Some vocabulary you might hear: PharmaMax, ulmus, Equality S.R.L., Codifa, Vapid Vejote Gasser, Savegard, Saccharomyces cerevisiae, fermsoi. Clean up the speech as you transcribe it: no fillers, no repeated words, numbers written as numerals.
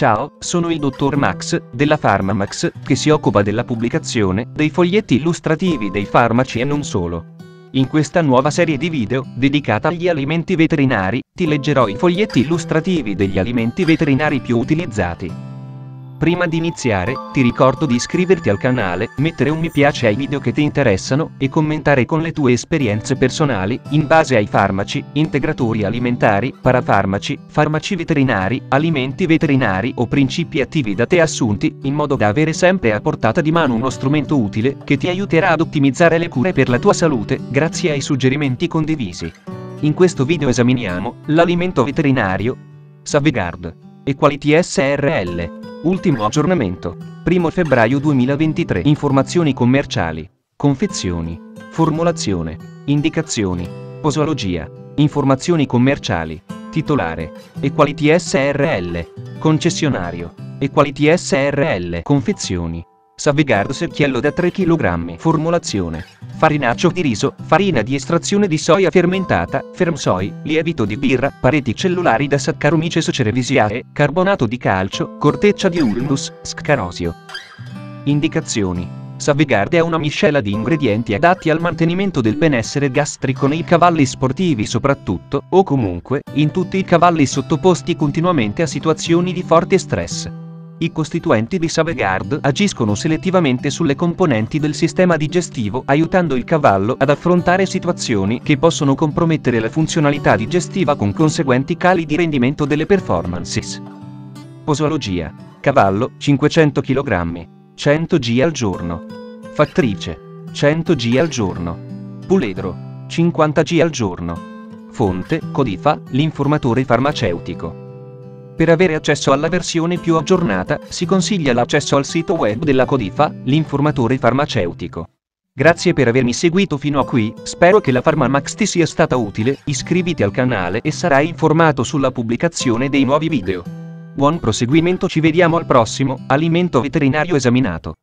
Ciao, sono il dottor Max, della PharmaMax, che si occupa della pubblicazione dei foglietti illustrativi dei farmaci e non solo. In questa nuova serie di video, dedicata agli alimenti veterinari, ti leggerò i foglietti illustrativi degli alimenti veterinari più utilizzati. Prima di iniziare, ti ricordo di iscriverti al canale, mettere un mi piace ai video che ti interessano, e commentare con le tue esperienze personali, in base ai farmaci, integratori alimentari, parafarmaci, farmaci veterinari, alimenti veterinari o principi attivi da te assunti, in modo da avere sempre a portata di mano uno strumento utile, che ti aiuterà ad ottimizzare le cure per la tua salute, grazie ai suggerimenti condivisi. In questo video esaminiamo, l'alimento veterinario, Savegard, Equality S.R.L. Ultimo aggiornamento. 1 febbraio 2023. Informazioni commerciali. Confezioni. Formulazione. Indicazioni. Posologia. Informazioni commerciali. Titolare. Equality S.R.L. Concessionario. Equality S.R.L. Confezioni. Savegard secchiello da 3 kg. Formulazione. Farinaccio di riso, farina di estrazione di soia fermentata, fermsoi, lievito di birra, pareti cellulari da Saccharomyces cerevisiae, carbonato di calcio, corteccia di ulmus, scarosio. Indicazioni. Savegard è una miscela di ingredienti adatti al mantenimento del benessere gastrico nei cavalli sportivi soprattutto, o comunque, in tutti i cavalli sottoposti continuamente a situazioni di forte stress. I costituenti di Savegard agiscono selettivamente sulle componenti del sistema digestivo, aiutando il cavallo ad affrontare situazioni che possono compromettere la funzionalità digestiva con conseguenti cali di rendimento delle performances. Posologia. Cavallo, 500 kg. 100 g al giorno. Fattrice. 100 g al giorno. Puledro. 50 g al giorno. Fonte, Codifa, l'informatore farmaceutico. Per avere accesso alla versione più aggiornata, si consiglia l'accesso al sito web della Codifa, l'informatore farmaceutico. Grazie per avermi seguito fino a qui, spero che la PharmaMax ti sia stata utile, iscriviti al canale e sarai informato sulla pubblicazione dei nuovi video. Buon proseguimento, ci vediamo al prossimo alimento veterinario esaminato.